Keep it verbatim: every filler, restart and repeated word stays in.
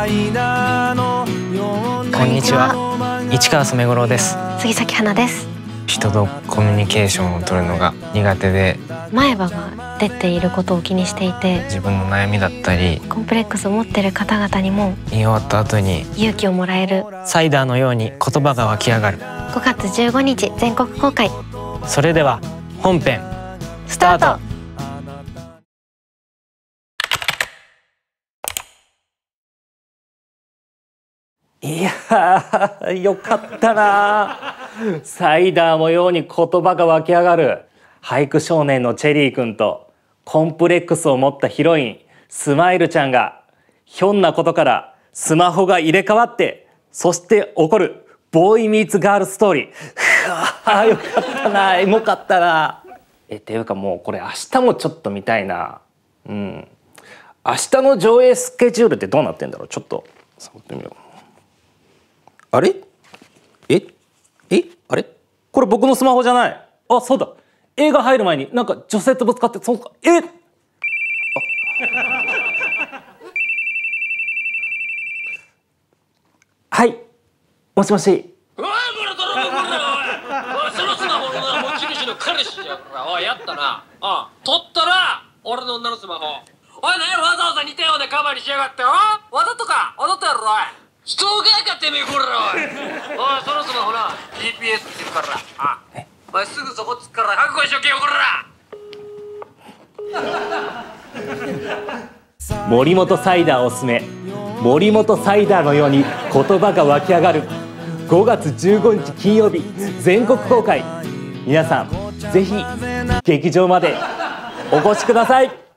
こんにちは、市川染五郎です。杉咲花です。人とコミュニケーションを取るのが苦手で、前歯が出ていることを気にしていて、自分の悩みだったりコンプレックスを持っている方々にも言い終わった後に勇気をもらえるサイダーのように言葉が湧き上がる。ごがつじゅうごにち全国公開。それでは本編スタート。いやー、よかったなー。サイダーのように言葉が湧き上がる俳句少年のチェリーくんと、コンプレックスを持ったヒロインスマイルちゃんが、ひょんなことからスマホが入れ替わって、そして起こるボーイミーツガールストーリー。ふわー、よかったなー、エモかったなー。えっていうか、もうこれ明日もちょっと見たいな。うん、明日の上映スケジュールってどうなってんだろう。ちょっと触ってみよう。あれ、ええ、あれ、これ僕のスマホじゃない。あ、そうだ、映画入る前になんか女性とぶつかって、そのえっはい、もしもし。おい、これ泥棒、これおい、そのスマホの持ち主の彼氏じゃん。おい、やったなあ、取ったな、俺の女のスマホ。おい、何やわざわざ似たようなカバーにしやがって。おわざとか、わざとやろ。おい、ストーカーかてめえ、こら。おいおい、そろそろほら ジーピーエス つくから。あ、お前すぐそこつくから覚悟しとけよ、こら。森本サイダーおすすめ。森本サイダーのように言葉が湧き上がる。ごがつじゅうごにち金曜日全国公開。皆さんぜひ劇場までお越しください。